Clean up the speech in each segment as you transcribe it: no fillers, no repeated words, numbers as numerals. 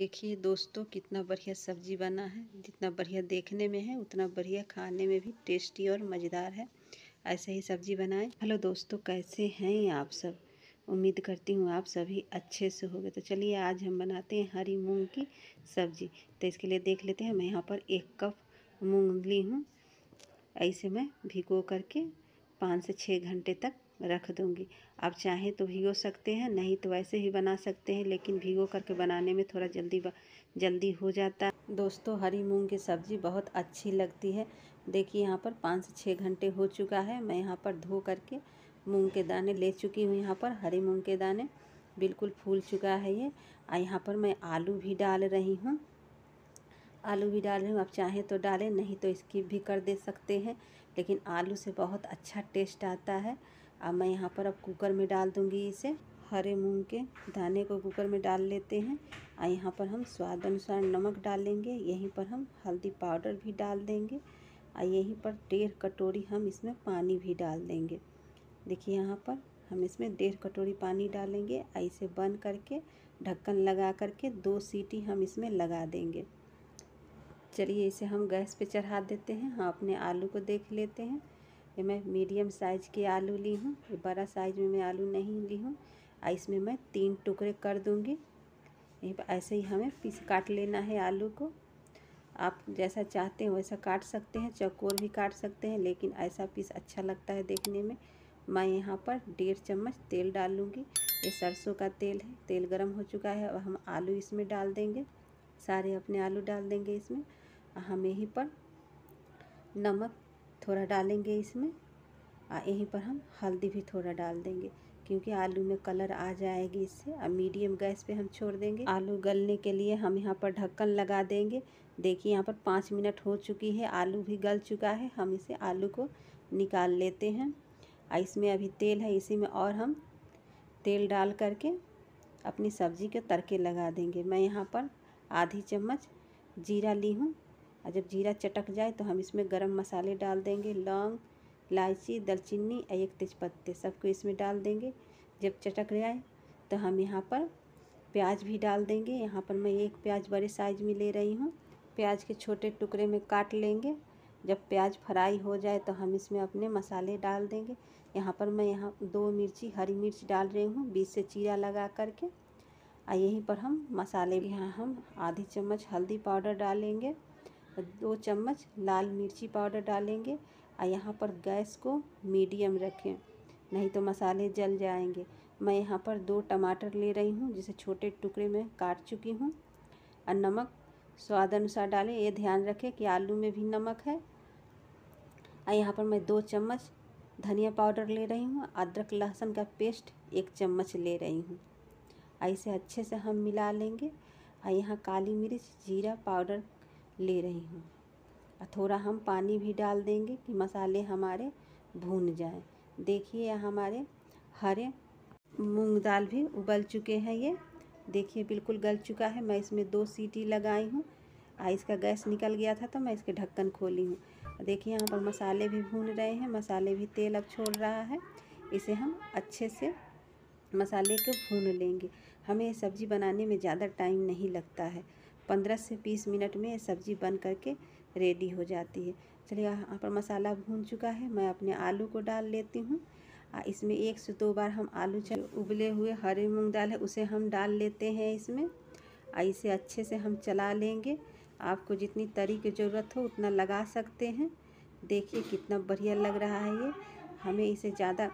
देखिए दोस्तों कितना बढ़िया सब्जी बना है। जितना बढ़िया देखने में है उतना बढ़िया खाने में भी टेस्टी और मज़ेदार है। ऐसे ही सब्जी बनाएं। हेलो दोस्तों, कैसे हैं आप सब? उम्मीद करती हूँ आप सभी अच्छे से होंगे। तो चलिए आज हम बनाते हैं हरी मूंग की सब्जी। तो इसके लिए देख लेते हैं, मैं यहाँ पर 1 कप मूँग ली हूँ। ऐसे मैं भिगो करके 5 से 6 घंटे तक रख दूँगी। आप चाहें तो भिगो सकते हैं, नहीं तो वैसे ही बना सकते हैं, लेकिन भिगो करके बनाने में थोड़ा जल्दी हो जाता है। दोस्तों हरी मूंग की सब्ज़ी बहुत अच्छी लगती है। देखिए यहाँ पर 5 से 6 घंटे हो चुका है। मैं यहाँ पर धो करके मूंग के दाने ले चुकी हूँ। यहाँ पर हरी मूंग के दाने बिल्कुल फूल चुका है ये। और यहाँ पर मैं आलू भी डाल रही हूँ। आप चाहें तो डालें, नहीं तो स्किप भी कर दे सकते हैं, लेकिन आलू से बहुत अच्छा टेस्ट आता है। अब मैं यहाँ पर अब कुकर में डाल दूँगी इसे। हरे मूंग के दाने को कुकर में डाल लेते हैं। और यहाँ पर हम स्वाद अनुसार नमक डालेंगे। यहीं पर हम हल्दी पाउडर भी डाल देंगे। और यहीं पर 1.5 कटोरी हम इसमें पानी भी डाल देंगे। देखिए यहाँ पर हम इसमें 1.5 कटोरी पानी डालेंगे। ऐसे बंद करके ढक्कन लगा करके 2 सीटी हम इसमें लगा देंगे। चलिए इसे हम गैस पे चढ़ा देते हैं। हाँ, अपने आलू को देख लेते हैं। ये मैं मीडियम साइज़ के आलू ली हूँ। ये बड़ा साइज़ में मैं आलू नहीं ली हूँ। इसमें मैं 3 टुकड़े कर दूँगी। ऐसे ही हमें पीस काट लेना है आलू को। आप जैसा चाहते हैं वैसा काट सकते हैं, चौकोर भी काट सकते हैं, लेकिन ऐसा पीस अच्छा लगता है देखने में। मैं यहाँ पर 1.5 चम्मच तेल डालूँगी। ये सरसों का तेल है। तेल गर्म हो चुका है। अब हम आलू इसमें डाल देंगे, सारे अपने आलू डाल देंगे इसमें। हम यहीं पर नमक थोड़ा डालेंगे इसमें। यहीं पर हम हल्दी भी थोड़ा डाल देंगे, क्योंकि आलू में कलर आ जाएगी इससे। अब मीडियम गैस पे हम छोड़ देंगे आलू गलने के लिए। हम यहाँ पर ढक्कन लगा देंगे। देखिए यहाँ पर 5 मिनट हो चुकी है, आलू भी गल चुका है। हम इसे आलू को निकाल लेते हैं। इसमें अभी तेल है, इसी में और हम तेल डाल करके अपनी सब्ज़ी के तड़के लगा देंगे। मैं यहाँ पर आधी चम्मच जीरा ली हूँ। और जब जीरा चटक जाए तो हम इसमें गरम मसाले डाल देंगे। लौंग, इलायची, दालचीनी और 1 तेजपत्ते सबको इसमें डाल देंगे। जब चटक जाए तो हम यहाँ पर प्याज भी डाल देंगे। यहाँ पर मैं 1 प्याज बड़े साइज में ले रही हूँ। प्याज के छोटे टुकड़े में काट लेंगे। जब प्याज फ्राई हो जाए तो हम इसमें अपने मसाले डाल देंगे। यहाँ पर मैं 2 मिर्ची हरी मिर्च डाल रही हूँ, बीच से चीरा लगा करके। और यहीं पर हम मसाले भी, यहाँ हम आधी चम्मच हल्दी पाउडर डालेंगे, 2 चम्मच लाल मिर्ची पाउडर डालेंगे। और यहाँ पर गैस को मीडियम रखें, नहीं तो मसाले जल जाएंगे। मैं यहाँ पर 2 टमाटर ले रही हूँ, जिसे छोटे टुकड़े में काट चुकी हूँ। और नमक स्वाद अनुसार डालें। ये ध्यान रखें कि आलू में भी नमक है। और यहाँ पर मैं 2 चम्मच धनिया पाउडर ले रही हूँ। अदरक लहसुन का पेस्ट 1 चम्मच ले रही हूँ। ऐसे अच्छे से हम मिला लेंगे। और यहाँ काली मिर्च, जीरा पाउडर ले रही हूँ। और थोड़ा हम पानी भी डाल देंगे कि मसाले हमारे भून जाएं। देखिए हमारे हरे मूंग दाल भी उबल चुके हैं। ये देखिए बिल्कुल गल चुका है। मैं इसमें 2 सीटी लगाई हूँ। इसका गैस निकल गया था तो मैं इसके ढक्कन खोली हूँ। देखिए यहाँ पर मसाले भी भून रहे हैं। मसाले भी तेल अब छोड़ रहा है। इसे हम अच्छे से मसाले को भून लेंगे। हमें सब्ज़ी बनाने में ज़्यादा टाइम नहीं लगता है। 15 से 20 मिनट में सब्ज़ी बन करके रेडी हो जाती है। चलिए यहाँ पर मसाला भून चुका है। मैं अपने आलू को डाल लेती हूँ। इसमें 1 से 2 बार हम आलू, उबले हुए हरे मूंग दाल है उसे हम डाल लेते हैं इसमें। इसे अच्छे से हम चला लेंगे। आपको जितनी तरी की ज़रूरत हो उतना लगा सकते हैं। देखिए कितना बढ़िया लग रहा है ये। हमें इसे ज़्यादा,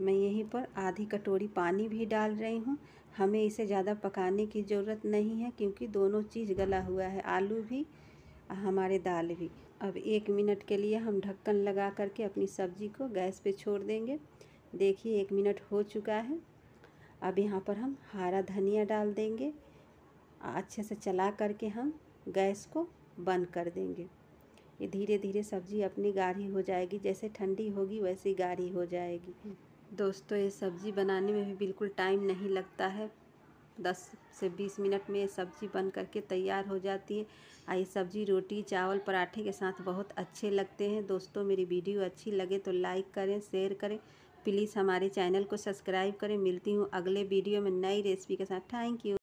मैं यहीं पर आधी कटोरी पानी भी डाल रही हूँ। हमें इसे ज़्यादा पकाने की ज़रूरत नहीं है, क्योंकि दोनों चीज़ गला हुआ है, आलू भी हमारे दाल भी। अब 1 मिनट के लिए हम ढक्कन लगा करके अपनी सब्ज़ी को गैस पे छोड़ देंगे। देखिए 1 मिनट हो चुका है। अब यहाँ पर हम हरा धनिया डाल देंगे। अच्छे से चला करके हम गैस को बंद कर देंगे। ये धीरे धीरे सब्ज़ी अपनी गाढ़ी हो जाएगी। जैसे ठंडी होगी वैसे गाढ़ी हो जाएगी। दोस्तों ये सब्ज़ी बनाने में भी बिल्कुल टाइम नहीं लगता है। 10 से 20 मिनट में ये सब्ज़ी बन करके तैयार हो जाती है। ये सब्ज़ी रोटी, चावल, पराठे के साथ बहुत अच्छे लगते हैं। दोस्तों मेरी वीडियो अच्छी लगे तो लाइक करें, शेयर करें, प्लीज़ हमारे चैनल को सब्सक्राइब करें। मिलती हूँ अगले वीडियो में नई रेसिपी के साथ। Thank you.